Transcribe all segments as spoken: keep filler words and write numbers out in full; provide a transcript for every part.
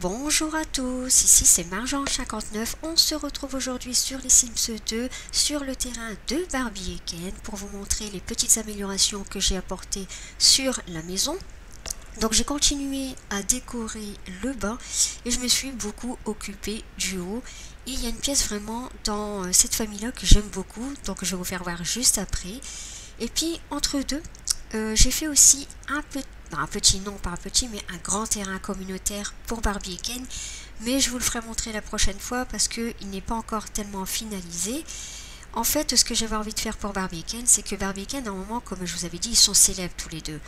Bonjour à tous, ici c'est MarjoAnge cinquante-neuf, on se retrouve aujourd'hui sur les Sims deux, sur le terrain de Barbie et Ken, pour vous montrer les petites améliorations que j'ai apportées sur la maison. Donc j'ai continué à décorer le bas et je me suis beaucoup occupée du haut. Et il y a une pièce vraiment dans cette famille-là que j'aime beaucoup, donc je vais vous faire voir juste après. Et puis entre deux, euh, j'ai fait aussi un petit... un petit, non pas un petit, mais un grand terrain communautaire pour Barbie et Ken. Mais je vous le ferai montrer la prochaine fois parce qu'il n'est pas encore tellement finalisé. En fait, ce que j'avais envie de faire pour Barbie et Ken, c'est que Barbie et Ken, à un moment, comme je vous avais dit, ils sont célèbres tous les deux.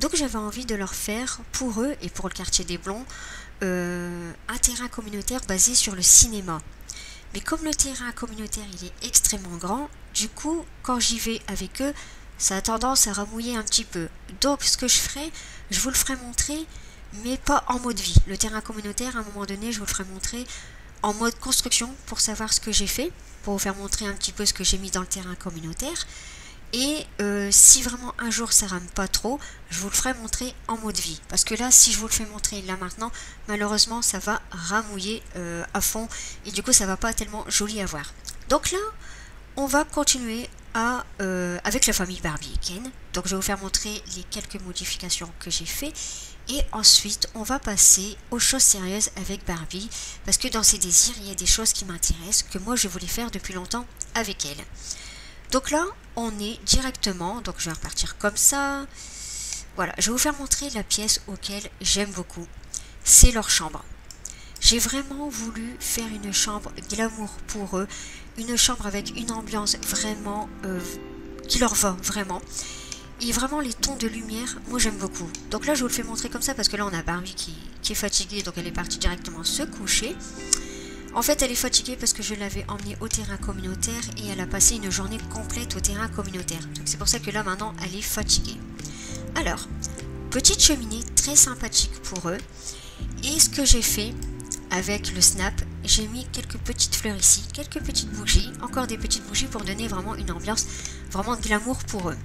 Donc j'avais envie de leur faire, pour eux et pour le quartier des Blonds, euh, un terrain communautaire basé sur le cinéma. Mais comme le terrain communautaire, il est extrêmement grand, du coup, quand j'y vais avec eux, ça a tendance à ramouiller un petit peu. Donc ce que je ferai, je vous le ferai montrer, mais pas en mode vie. Le terrain communautaire, à un moment donné, je vous le ferai montrer en mode construction pour savoir ce que j'ai fait, pour vous faire montrer un petit peu ce que j'ai mis dans le terrain communautaire. Et euh, si vraiment un jour ça rame pas trop, je vous le ferai montrer en mode vie. Parce que là, si je vous le fais montrer là maintenant, malheureusement, ça va ramouiller euh, à fond. Et du coup, ça va pas tellement joli à voir. Donc là, on va continuer à, euh, avec la famille Barbie et Ken. Donc je vais vous faire montrer les quelques modifications que j'ai fait. Et ensuite on va passer aux choses sérieuses avec Barbie, parce que dans ses désirs il y a des choses qui m'intéressent, que moi je voulais faire depuis longtemps avec elle. Donc là on est directement, donc je vais repartir comme ça. Voilà, je vais vous faire montrer la pièce auquel j'aime beaucoup, c'est leur chambre. J'ai vraiment voulu faire une chambre glamour pour eux, une chambre avec une ambiance vraiment euh, qui leur va vraiment. Et vraiment les tons de lumière, moi j'aime beaucoup. Donc là je vous le fais montrer comme ça parce que là on a Barbie qui, qui est fatiguée, donc elle est partie directement se coucher. En fait elle est fatiguée parce que je l'avais emmenée au terrain communautaire et elle a passé une journée complète au terrain communautaire. Donc c'est pour ça que là maintenant elle est fatiguée. Alors, petite cheminée très sympathique pour eux. Et ce que j'ai fait... avec le snap, j'ai mis quelques petites fleurs ici, quelques petites bougies, encore des petites bougies pour donner vraiment une ambiance, vraiment de glamour pour eux.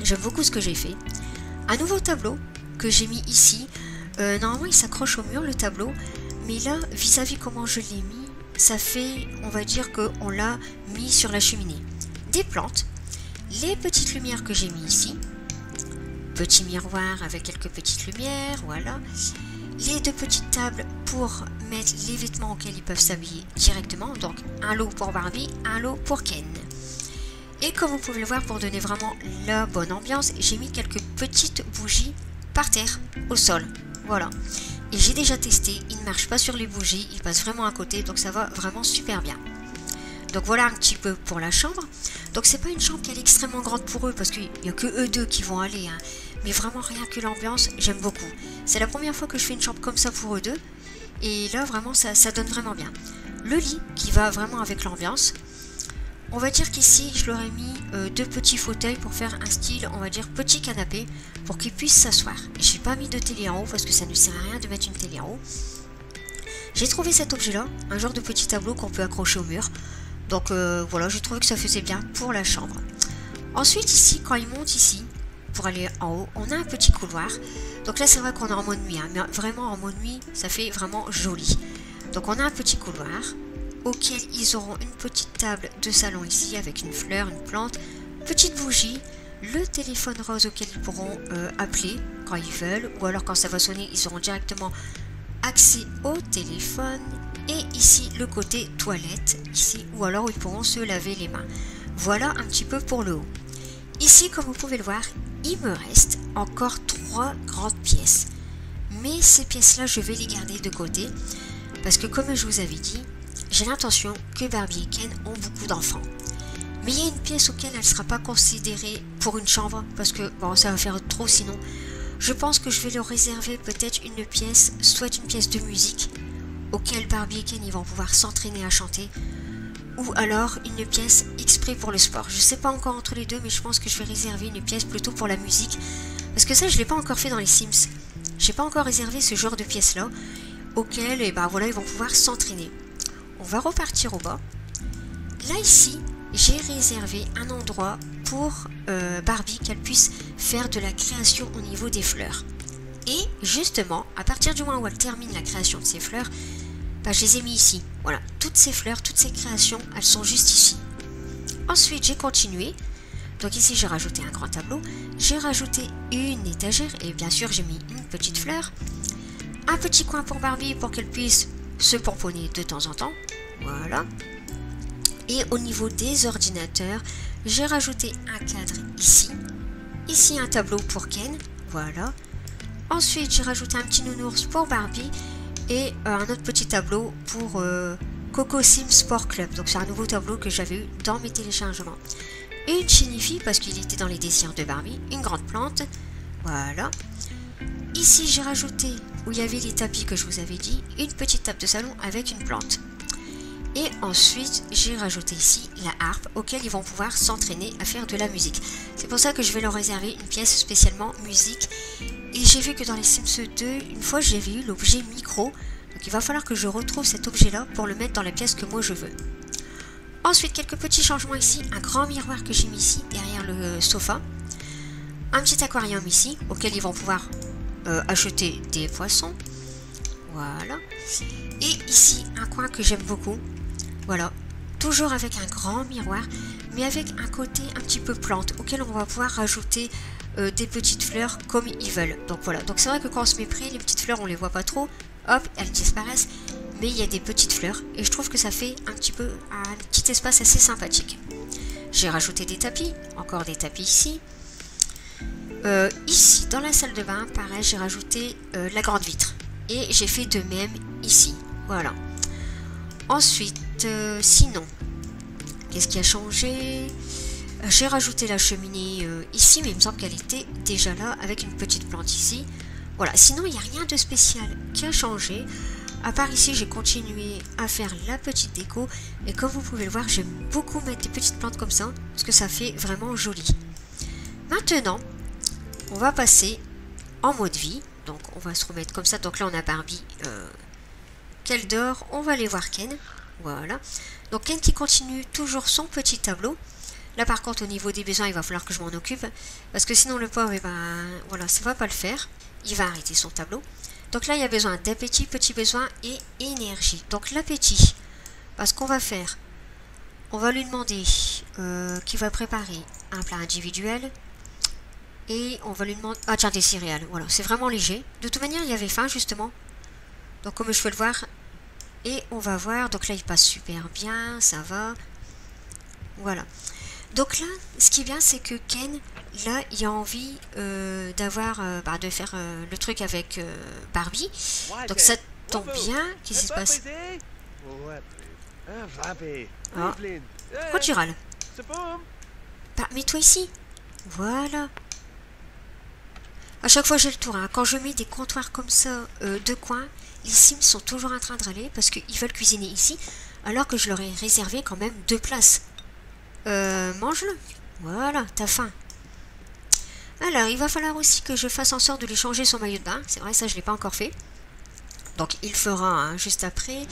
J'aime beaucoup ce que j'ai fait. Un nouveau tableau que j'ai mis ici. Euh, normalement, il s'accroche au mur le tableau, mais là, vis-à-vis comment je l'ai mis, ça fait, on va dire qu'on l'a mis sur la cheminée. Des plantes, les petites lumières que j'ai mis ici, petit miroir avec quelques petites lumières, voilà. Les deux petites tables pour mettre les vêtements auxquels ils peuvent s'habiller directement. Donc un lot pour Barbie, un lot pour Ken. Et comme vous pouvez le voir, pour donner vraiment la bonne ambiance, j'ai mis quelques petites bougies par terre, au sol. Voilà. Et j'ai déjà testé, il ne marche pas sur les bougies, il passe vraiment à côté, donc ça va vraiment super bien. Donc voilà un petit peu pour la chambre. Donc c'est pas une chambre qui est extrêmement grande pour eux, parce qu'il n'y a que eux deux qui vont aller, hein. Mais vraiment rien que l'ambiance, j'aime beaucoup. C'est la première fois que je fais une chambre comme ça pour eux deux. Et là vraiment ça, ça donne vraiment bien. Le lit qui va vraiment avec l'ambiance. On va dire qu'ici je leur ai mis euh, deux petits fauteuils pour faire un style, on va dire petit canapé, pour qu'ils puissent s'asseoir. Et j'ai pas mis de télé en haut parce que ça ne sert à rien de mettre une télé en haut. J'ai trouvé cet objet là, un genre de petit tableau qu'on peut accrocher au mur. Donc euh, voilà, j'ai trouvé que ça faisait bien pour la chambre. Ensuite ici, quand ils montent ici pour aller en haut, on a un petit couloir. Donc là c'est vrai qu'on est en mode nuit, hein, mais vraiment en mode nuit ça fait vraiment joli. Donc on a un petit couloir auquel ils auront une petite table de salon ici avec une fleur, une plante, petite bougie, le téléphone rose auquel ils pourront euh, appeler quand ils veulent, ou alors quand ça va sonner ils auront directement accès au téléphone. Et ici le côté toilette ici, ou alors ils pourront se laver les mains. Voilà un petit peu pour le haut. Ici, comme vous pouvez le voir, il me reste encore trois grandes pièces. Mais ces pièces-là, je vais les garder de côté. Parce que comme je vous avais dit, j'ai l'intention que Barbie et Ken ont beaucoup d'enfants. Mais il y a une pièce auquel elle ne sera pas considérée pour une chambre. Parce que bon, ça va faire trop sinon. Je pense que je vais leur réserver peut-être une pièce, soit une pièce de musique, auquel Barbie et Ken ils vont pouvoir s'entraîner à chanter. Ou alors une pièce exprès pour le sport. Je ne sais pas encore entre les deux, mais je pense que je vais réserver une pièce plutôt pour la musique. Parce que ça, je ne l'ai pas encore fait dans les Sims. Je n'ai pas encore réservé ce genre de pièce-là, auquel eh ben, voilà, ils vont pouvoir s'entraîner. On va repartir au bas. Là, ici, j'ai réservé un endroit pour euh, Barbie, qu'elle puisse faire de la création au niveau des fleurs. Et justement, à partir du moment où elle termine la création de ses fleurs, bah, je les ai mis ici. Voilà, toutes ces fleurs, toutes ces créations, elles sont juste ici. Ensuite, j'ai continué. Donc ici, j'ai rajouté un grand tableau. J'ai rajouté une étagère et bien sûr, j'ai mis une petite fleur. Un petit coin pour Barbie pour qu'elle puisse se pomponner de temps en temps. Voilà. Et au niveau des ordinateurs, j'ai rajouté un cadre ici. Ici, un tableau pour Ken. Voilà. Ensuite, j'ai rajouté un petit nounours pour Barbie et euh, un autre petit tableau pour euh, Coco Sims Sport Club. Donc, c'est un nouveau tableau que j'avais eu dans mes téléchargements. Et une chinifi parce qu'il était dans les désirs de Barbie. Une grande plante. Voilà. Ici, j'ai rajouté, où il y avait les tapis que je vous avais dit, une petite table de salon avec une plante. Et ensuite, j'ai rajouté ici la harpe auquel ils vont pouvoir s'entraîner à faire de la musique. C'est pour ça que je vais leur réserver une pièce spécialement musique. Et j'ai vu que dans les Sims deux, une fois j'avais eu l'objet micro. Donc il va falloir que je retrouve cet objet-là pour le mettre dans la pièce que moi je veux. Ensuite, quelques petits changements ici. Un grand miroir que j'ai mis ici derrière le sofa. Un petit aquarium ici auquel ils vont pouvoir euh, acheter des poissons. Voilà. Et ici, un coin que j'aime beaucoup. Voilà, toujours avec un grand miroir, mais avec un côté un petit peu plante, auquel on va pouvoir rajouter euh, des petites fleurs comme ils veulent. Donc voilà, donc c'est vrai que quand on se met près, les petites fleurs, on les voit pas trop, hop, elles disparaissent, mais il y a des petites fleurs, et je trouve que ça fait un petit peu un petit espace assez sympathique. J'ai rajouté des tapis, encore des tapis ici. Euh, ici, dans la salle de bain, pareil, j'ai rajouté euh, la grande vitre, et j'ai fait de même ici, voilà. Ensuite, euh, sinon, qu'est-ce qui a changé? J'ai rajouté la cheminée euh, ici, mais il me semble qu'elle était déjà là, avec une petite plante ici. Voilà, sinon il n'y a rien de spécial qui a changé. À part ici, j'ai continué à faire la petite déco. Et comme vous pouvez le voir, j'aime beaucoup mettre des petites plantes comme ça, parce que ça fait vraiment joli. Maintenant, on va passer en mode vie. Donc on va se remettre comme ça. Donc là, on a Barbie... Euh, qu'elle dort, on va aller voir Ken. Voilà, donc Ken qui continue toujours son petit tableau. Là par contre au niveau des besoins il va falloir que je m'en occupe, parce que sinon le pauvre, eh ben, voilà, ça va pas le faire, il va arrêter son tableau. Donc là il y a besoin d'appétit, petit besoin et énergie. Donc l'appétit, parce qu'on va faire, on va lui demander euh, qu'il va préparer un plat individuel. Et on va lui demander, ah tiens, des céréales, voilà, c'est vraiment léger. De toute manière il y avait faim justement. Donc comme je peux le voir, et on va voir, donc là il passe super bien, ça va, voilà. Donc là, ce qui est bien c'est que Ken, là il a envie euh, d'avoir, euh, bah, de faire euh, le truc avec euh, Barbie, donc ça tombe bien, qu'est-ce qui se passe? Ah. Pourquoi tu râles? Bah, mets-toi ici, voilà. A chaque fois j'ai le tour, hein. Quand je mets des comptoirs comme ça, euh, de coin, les Sims sont toujours en train de râler parce qu'ils veulent cuisiner ici, alors que je leur ai réservé quand même deux places. Euh, mange-le. Voilà, t'as faim. Alors, il va falloir aussi que je fasse en sorte de lui changer son maillot de bain. C'est vrai, ça je ne l'ai pas encore fait. Donc il fera hein, juste après.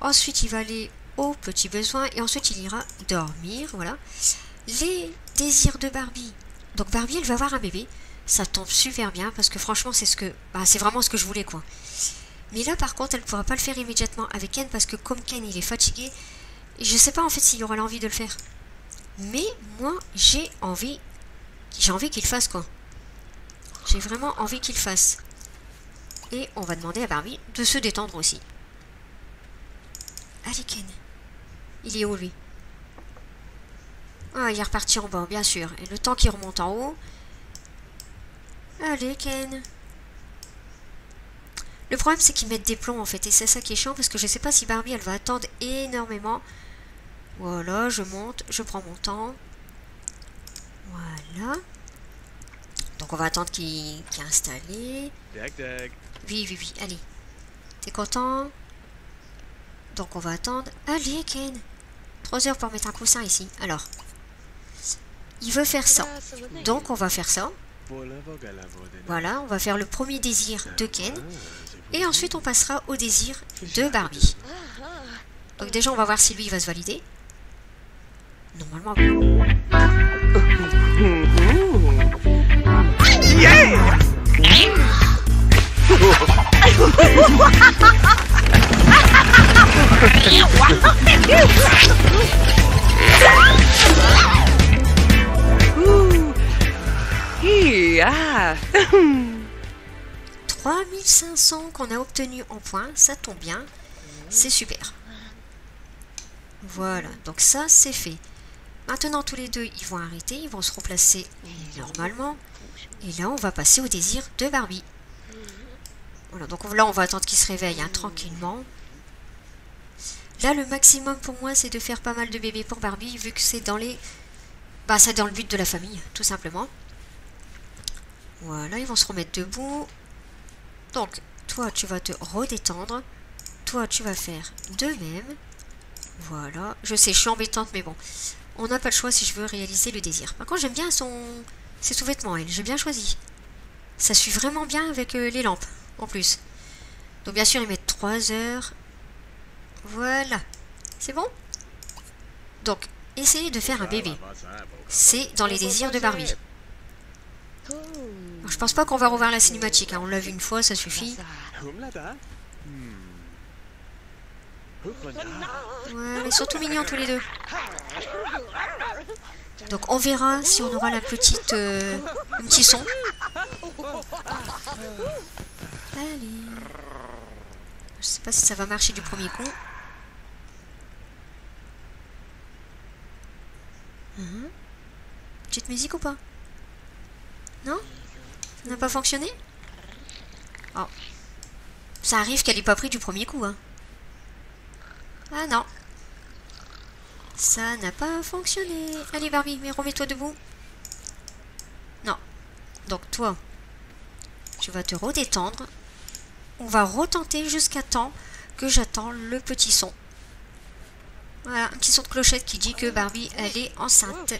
Ensuite, il va aller aux petits besoins et ensuite il ira dormir. Voilà. Les désirs de Barbie. Donc Barbie, elle va avoir un bébé. Ça tombe super bien parce que franchement, c'est ce que, bah, c'est vraiment ce que je voulais quoi. Mais là par contre elle ne pourra pas le faire immédiatement avec Ken parce que comme Ken il est fatigué, je sais pas en fait s'il aura l'envie de le faire. Mais moi j'ai envie, j'ai envie qu'il fasse quoi. J'ai vraiment envie qu'il fasse. Et on va demander à Barbie de se détendre aussi. Allez Ken, il est où lui? Ah il est reparti en bas bien sûr. Et le temps qu'il remonte en haut. Allez Ken. Le problème c'est qu'ils mettent des plombs en fait et c'est ça qui est chiant parce que je sais pas si Barbie elle va attendre énormément. Voilà, je monte, je prends mon temps. Voilà. Donc on va attendre qu'il qu'il est installé. Oui, oui, oui, allez. T'es content? Donc on va attendre. Allez Ken. trois heures pour mettre un coussin ici. Alors. Il veut faire ça. Donc on va faire ça. Voilà, on va faire le premier désir de Ken. Et ensuite, on passera au désir de Barbie. Donc déjà, on va voir si lui, il va se valider. Normalement... Yeah! trois mille cinq cents qu'on a obtenu en points, ça tombe bien, c'est super. Voilà, donc ça c'est fait. Maintenant tous les deux ils vont arrêter, ils vont se replacer normalement. Et là on va passer au désir de Barbie. Voilà, donc là on va attendre qu'ils se réveillent hein, tranquillement. Là le maximum pour moi c'est de faire pas mal de bébés pour Barbie vu que c'est dans les... Bah c'est dans le but de la famille, tout simplement. Voilà, ils vont se remettre debout. Donc, toi, tu vas te redétendre. Toi, tu vas faire de même. Voilà. Je sais, je suis embêtante, mais bon. On n'a pas le choix si je veux réaliser le désir. Par contre, j'aime bien son... ses sous-vêtements, elle. J'ai bien choisi. Ça suit vraiment bien avec euh, les lampes, en plus. Donc, bien sûr, ils mettent trois heures. Voilà. C'est bon? Donc, essayez de faire un bébé. C'est dans les désirs de Barbie. Alors, je pense pas qu'on va revoir la cinématique, hein. On l'a vu une fois, ça suffit. Ouais, ils sont tout mignons tous les deux. Donc on verra si on aura la petite... Euh, un petit son. Allez. Je sais pas si ça va marcher du premier coup. Hum. Petite musique ou pas? Non? Ça n'a pas fonctionné? Oh. Ça arrive qu'elle n'ait pas pris du premier coup, hein. Ah non. Ça n'a pas fonctionné. Allez Barbie, mais remets-toi debout. Non. Donc toi, tu vas te redétendre. On va retenter jusqu'à temps que j'attends le petit son. Voilà, un petit son de clochette qui dit que Barbie, elle est enceinte.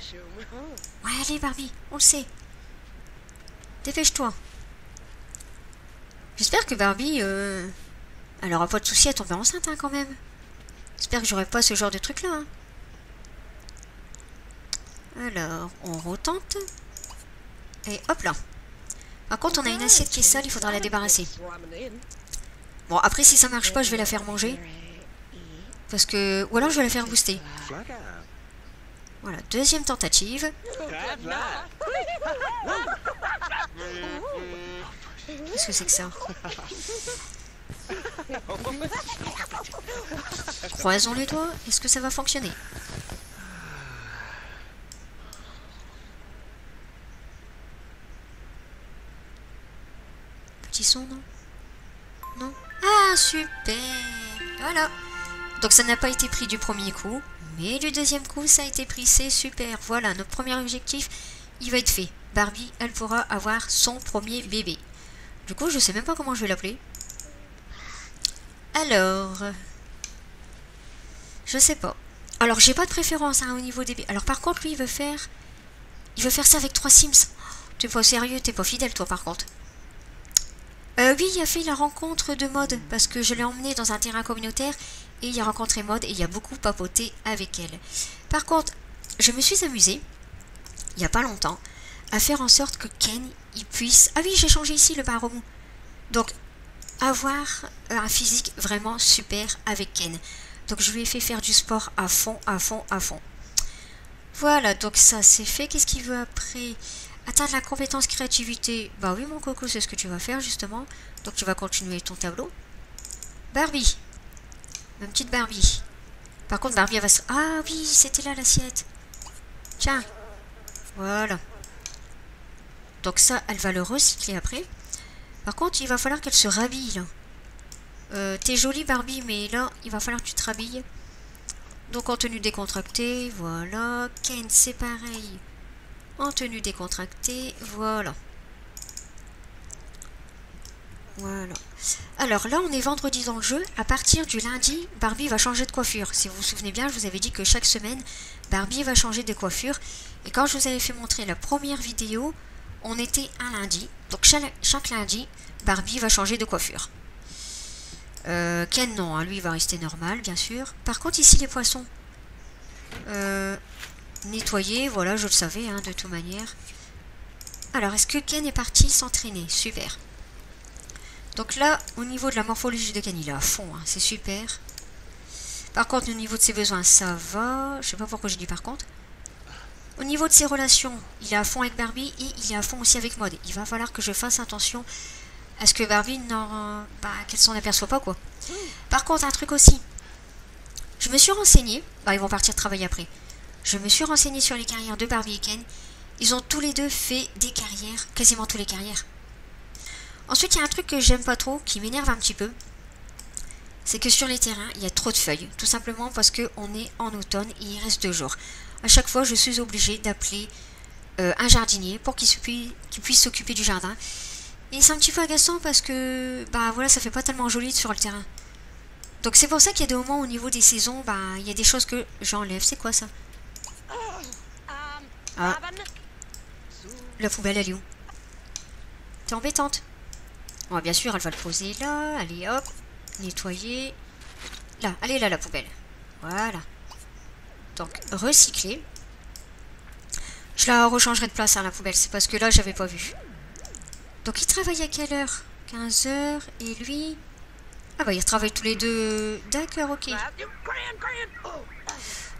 Ouais, allez Barbie, on le sait. Dépêche-toi. J'espère que Barbie, euh, elle aura pas de soucis à tomber enceinte hein, quand même. J'espère que j'aurai pas ce genre de truc là. Hein. Alors, on retente. Et hop là. Par contre, on a une assiette qui est sale, il faudra la débarrasser. Bon, après si ça marche pas, je vais la faire manger. Parce que... Ou alors je vais la faire booster. Voilà, deuxième tentative. Qu'est-ce que c'est que ça? Croisons les doigts, est-ce que ça va fonctionner? Petit son, non? Non? Ah, super! Voilà! Donc ça n'a pas été pris du premier coup. Mais du deuxième coup, ça a été pris, c'est super. Voilà, notre premier objectif, il va être fait. Barbie, elle pourra avoir son premier bébé. Du coup, je sais même pas comment je vais l'appeler. Alors... Je sais pas. Alors, j'ai pas de préférence hein, au niveau des bébés. Alors, par contre, lui, il veut faire... Il veut faire ça avec trois Sims. T'es pas sérieux, t'es pas fidèle, toi, par contre. Euh, oui, il a fait la rencontre de Maud, parce que je l'ai emmené dans un terrain communautaire... Et il a rencontré Maud et il a beaucoup papoté avec elle. Par contre, je me suis amusée, il n'y a pas longtemps, à faire en sorte que Ken, il puisse... Ah oui, j'ai changé ici le baron. Donc, avoir un physique vraiment super avec Ken. Donc, je lui ai fait faire du sport à fond, à fond, à fond. Voilà, donc ça, c'est fait. Qu'est-ce qu'il veut après? Atteindre la compétence créativité. Bah oui, mon coco, c'est ce que tu vas faire, justement. Donc, tu vas continuer ton tableau. Barbie. Ma petite Barbie. Par contre, Barbie, elle va se... Ah oui, c'était là l'assiette. Tiens. Voilà. Donc ça, elle va le recycler après. Par contre, il va falloir qu'elle se rhabille. Euh, T'es jolie, Barbie, mais là, il va falloir que tu te rhabilles. Donc en tenue décontractée, voilà. Ken, c'est pareil. En tenue décontractée, voilà. Voilà. Alors là, on est vendredi dans le jeu. À partir du lundi, Barbie va changer de coiffure. Si vous vous souvenez bien, je vous avais dit que chaque semaine, Barbie va changer de coiffure. Et quand je vous avais fait montrer la première vidéo, on était un lundi. Donc chaque, chaque lundi, Barbie va changer de coiffure. Euh, Ken, non. Hein, lui, il va rester normal, bien sûr. Par contre, ici, les poissons. Euh, nettoyer, voilà, je le savais, hein, de toute manière. Alors, est-ce que Ken est parti s'entraîner? Super. Donc là, au niveau de la morphologie de Ken, il est à fond, hein, c'est super. Par contre, au niveau de ses besoins, ça va. Je sais pas pourquoi j'ai dit par contre. Au niveau de ses relations, il est à fond avec Barbie et il est à fond aussi avec Maud. Il va falloir que je fasse attention à ce que Barbie n'en... Bah, qu'elle s'en aperçoit pas, quoi. Par contre, un truc aussi. Je me suis renseignée. Bah, ils vont partir travailler après. Je me suis renseignée sur les carrières de Barbie et Ken. Ils ont tous les deux fait des carrières, quasiment tous les carrières. Ensuite, il y a un truc que j'aime pas trop, qui m'énerve un petit peu. C'est que sur les terrains, il y a trop de feuilles. Tout simplement parce qu'on est en automne et il reste deux jours. À chaque fois, je suis obligée d'appeler euh, un jardinier pour qu'il qu'il puisse s'occuper du jardin. Et c'est un petit peu agaçant parce que bah voilà, ça fait pas tellement joli sur le terrain. Donc c'est pour ça qu'il y a des moments au niveau des saisons, bah il y a des choses que j'enlève. C'est quoi ça? Ah. La poubelle, elle est où? T'es embêtante. Bon, bien sûr, elle va le poser là. Allez, hop. Nettoyer. Là, allez là, la poubelle. Voilà. Donc, recycler. Je la rechangerai de place à la poubelle. C'est parce que là, j'avais pas vu. Donc, il travaille à quelle heure? quinze heures. Et lui... Ah bah, ils travaillent tous les deux. D'accord, ok.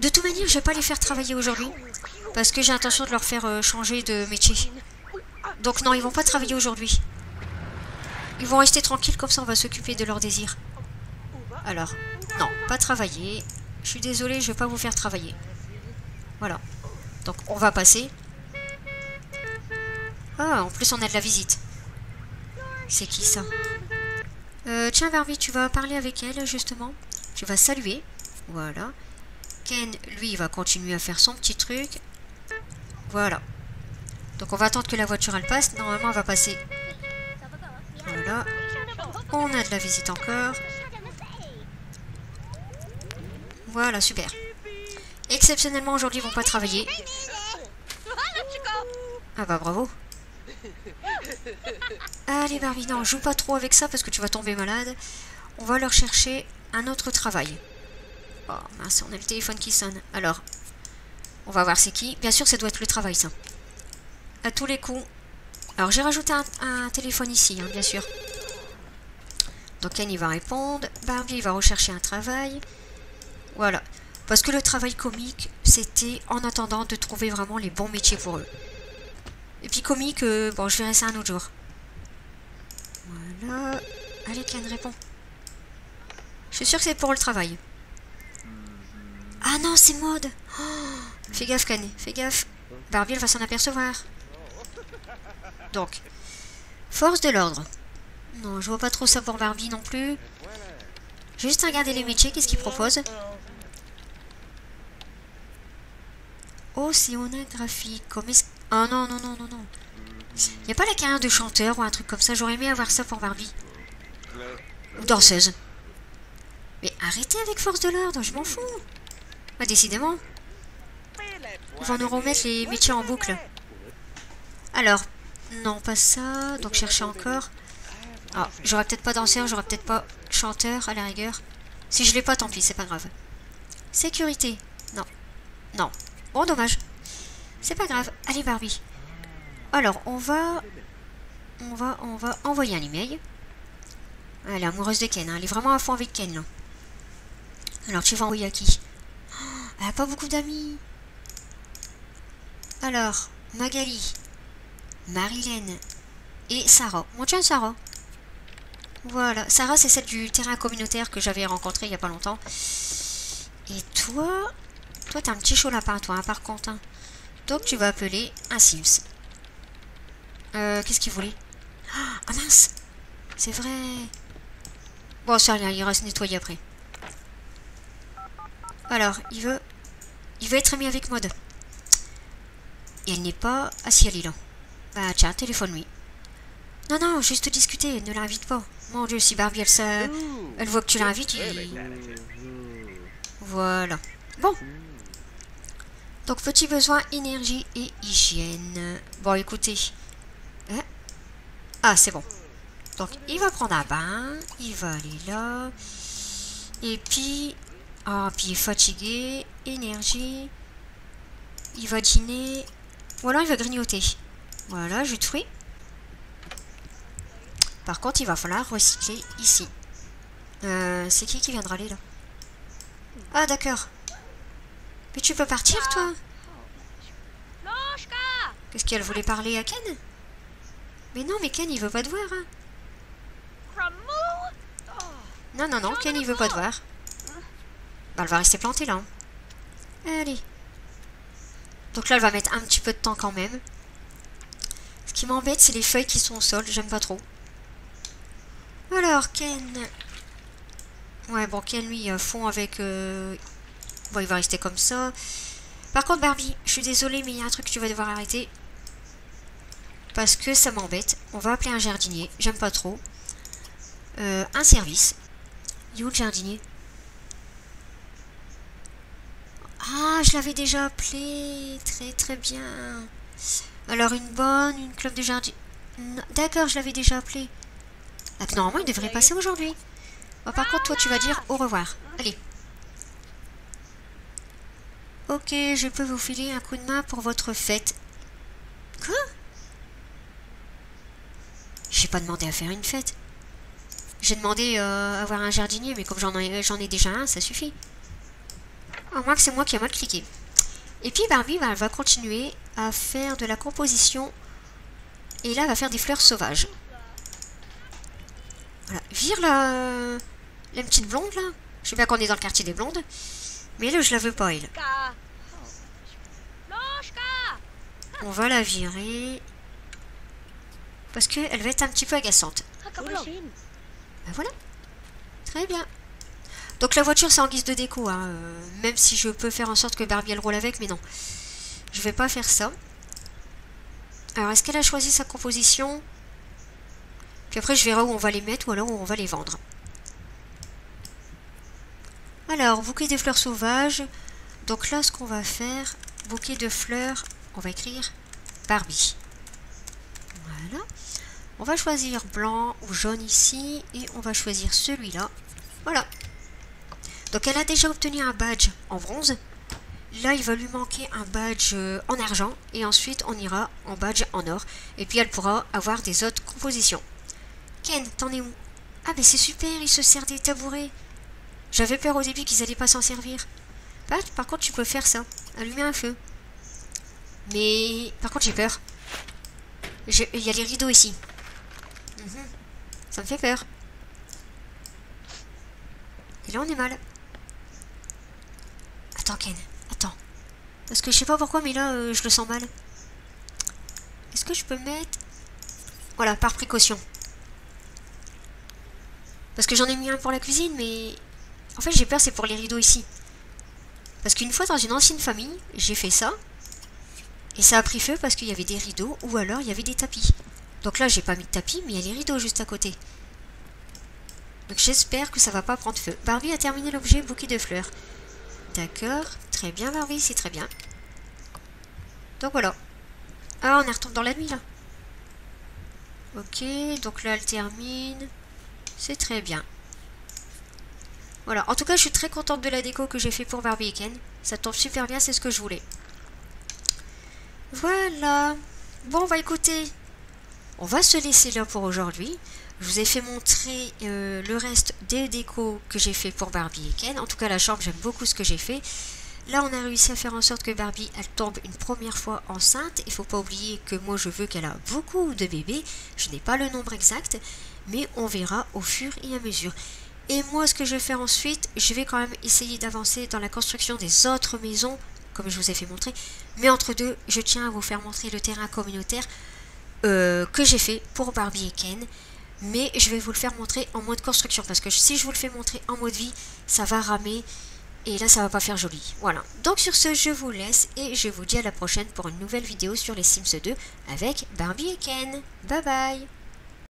De toute manière, je vais pas les faire travailler aujourd'hui. Parce que j'ai l'intention de leur faire euh, changer de métier. Donc non, ils vont pas travailler aujourd'hui. Ils vont rester tranquilles, comme ça on va s'occuper de leurs désirs. Alors, non, pas travailler. Je suis désolée, je vais pas vous faire travailler. Voilà. Donc on va passer. Ah, en plus on a de la visite. C'est qui ça? euh, Tiens Barbie, tu vas parler avec elle justement. Tu vas saluer. Voilà. Ken, lui, il va continuer à faire son petit truc. Voilà. Donc on va attendre que la voiture elle passe. Normalement elle va passer. Voilà. On a de la visite encore. Voilà, super. Exceptionnellement, aujourd'hui, ils vont pas travailler. Ah bah, bravo. Allez, Barbie, non, joue pas trop avec ça parce que tu vas tomber malade. On va leur chercher un autre travail. Oh, mince, on a le téléphone qui sonne. Alors, on va voir c'est qui. Bien sûr, ça doit être le travail, ça. À tous les coups. Alors, j'ai rajouté un, un téléphone ici, hein, bien sûr. Donc, Ken, il va répondre. Barbie, il va rechercher un travail. Voilà. Parce que le travail comique, c'était en attendant de trouver vraiment les bons métiers pour eux. Et puis, comique, euh, bon, je verrai ça un autre jour. Voilà. Allez, Ken, réponds. Je suis sûre que c'est pour le travail. Ah non, c'est Maud. Oh, fais gaffe, Ken, fais gaffe. Barbie, elle va s'en apercevoir. Donc, force de l'ordre. Non, je vois pas trop ça pour Barbie non plus. Juste regarder les métiers, qu'est-ce qu'ils proposent. Océanographie, comme... Ah non, non, non, non, non. Y a pas la carrière de chanteur ou un truc comme ça. J'aurais aimé avoir ça pour Barbie. Ou danseuse. Mais arrêtez avec force de l'ordre, je m'en fous. Bah, décidément. On va nous remettre les métiers en boucle. Alors, non, pas ça. Donc, chercher encore. Ah, j'aurais peut-être pas danseur, j'aurais peut-être pas chanteur, à la rigueur. Si je l'ai pas, tant pis, c'est pas grave. Sécurité. Non. Non. Bon, dommage. C'est pas grave. Allez, Barbie. Alors, on va... On va, on va envoyer un email. Elle est amoureuse de Ken, hein. Elle est vraiment à fond avec Ken, là. Alors, tu vas envoyer à qui? Oh, elle a pas beaucoup d'amis. Alors, Magali... Marilène et Sarah. Mon tien Sarah. Voilà. Sarah, c'est celle du terrain communautaire que j'avais rencontrée il n'y a pas longtemps. Et toi... Toi, t'as un petit chaud lapin, toi, hein, par contre. Hein. Donc, tu vas appeler un Sims. Euh, qu'est-ce qu'il voulait? Ah, mince. C'est vrai. Bon, ça, il ira se nettoyer après. Alors, il veut... Il veut être ami avec Maud. Et elle n'est pas... Ah si, elle est là. Bah tiens, téléphone-lui. Non, non, juste discuter, ne l'invite pas. Mon Dieu, si Barbie, elle, ça... elle voit que tu l'invites, il... Voilà. Bon. Donc, petit besoin, énergie et hygiène. Bon, écoutez. Hein? Ah, c'est bon. Donc, il va prendre un bain. Il va aller là. Et puis... Ah, puis il est fatigué. Énergie. Il va dîner. Ou alors, il va grignoter. Voilà, jus de fruits. Par contre, il va falloir recycler ici. Euh, c'est qui qui viendra aller là? Ah, d'accord. Mais tu peux partir, toi? Qu'est-ce qu'elle voulait parler à Ken? Mais non, mais Ken, il veut pas te voir. Hein. Non, non, non, Ken, il veut pas te voir. Bah, elle va rester plantée, là. Hein. Allez. Donc là, elle va mettre un petit peu de temps, quand même. Ce qui m'embête, c'est les feuilles qui sont au sol. J'aime pas trop. Alors, Ken... Ouais, bon, Ken, lui, fond avec... Euh... Bon, il va rester comme ça. Par contre, Barbie, je suis désolée, mais il y a un truc que tu vas devoir arrêter. Parce que ça m'embête. On va appeler un jardinier. J'aime pas trop. Euh, un service. Il est où le jardinier? Ah, je l'avais déjà appelé. Très, très bien. Alors, une bonne, une club de jardin... D'accord, je l'avais déjà appelé. Ah, normalement, il devrait passer aujourd'hui. Bon, par contre, toi, tu vas dire au revoir. Allez. Ok, je peux vous filer un coup de main pour votre fête. Quoi? J'ai pas demandé à faire une fête. J'ai demandé euh, à avoir un jardinier, mais comme j'en ai, j'en ai déjà un, ça suffit. À moins que c'est moi qui ai mal cliqué. Et puis Barbie, bah, elle va continuer à faire de la composition. Et là, elle va faire des fleurs sauvages. Voilà. Vire la... la petite blonde, là. Je sais bien qu'on est dans le quartier des blondes. Mais là, je la veux pas, elle. On va la virer. Parce qu'elle va être un petit peu agaçante. Ben voilà. Très bien. Donc la voiture, c'est en guise de déco. Hein. Euh, même si je peux faire en sorte que Barbie, elle roule avec. Mais non. Je vais pas faire ça. Alors, est-ce qu'elle a choisi sa composition? Puis après, je verrai où on va les mettre ou alors où on va les vendre. Alors, bouquet des fleurs sauvages. Donc là, ce qu'on va faire, bouquet de fleurs, on va écrire Barbie. Voilà. On va choisir blanc ou jaune ici. Et on va choisir celui-là. Voilà. Donc, elle a déjà obtenu un badge en bronze. Là, il va lui manquer un badge en argent. Et ensuite, on ira en badge en or. Et puis, elle pourra avoir des autres compositions. Ken, t'en es où? Ah, mais c'est super, il se sert des tabourets. J'avais peur au début qu'ils allaient pas s'en servir. Bah, par contre, tu peux faire ça. Allumer un feu. Mais, par contre, j'ai peur. Je... Il y a les rideaux ici. Mm-hmm. Ça me fait peur. Et là, on est mal. Attends, Ken. Attends. Parce que je sais pas pourquoi, mais là, euh, je le sens mal. Est-ce que je peux mettre... Voilà, par précaution. Parce que j'en ai mis un pour la cuisine, mais... En fait, j'ai peur, c'est pour les rideaux ici. Parce qu'une fois, dans une ancienne famille, j'ai fait ça. Et ça a pris feu parce qu'il y avait des rideaux, ou alors il y avait des tapis. Donc là, j'ai pas mis de tapis, mais il y a les rideaux juste à côté. Donc j'espère que ça va pas prendre feu. Barbie a terminé l'objet bouquet de fleurs. D'accord. Très bien, Barbie, c'est très bien. Donc voilà. Ah, on y retombe dans la nuit, là. Ok, donc là, elle termine... C'est très bien. Voilà. En tout cas, je suis très contente de la déco que j'ai fait pour Barbie et Ken. Ça tombe super bien, c'est ce que je voulais. Voilà. Bon, bah écoutez, on va se laisser là pour aujourd'hui. Je vous ai fait montrer euh, le reste des décos que j'ai fait pour Barbie et Ken. En tout cas, la chambre, j'aime beaucoup ce que j'ai fait. Là, on a réussi à faire en sorte que Barbie, elle tombe une première fois enceinte. Il ne faut pas oublier que moi, je veux qu'elle a beaucoup de bébés. Je n'ai pas le nombre exact, mais on verra au fur et à mesure. Et moi, ce que je vais faire ensuite, je vais quand même essayer d'avancer dans la construction des autres maisons, comme je vous ai fait montrer. Mais entre deux, je tiens à vous faire montrer le terrain communautaire euh, que j'ai fait pour Barbie et Ken. Mais je vais vous le faire montrer en mode construction, parce que si je vous le fais montrer en mode vie, ça va ramer. Et là, ça va pas faire joli. Voilà. Donc sur ce, je vous laisse et je vous dis à la prochaine pour une nouvelle vidéo sur les Sims deux avec Barbie et Ken. Bye bye!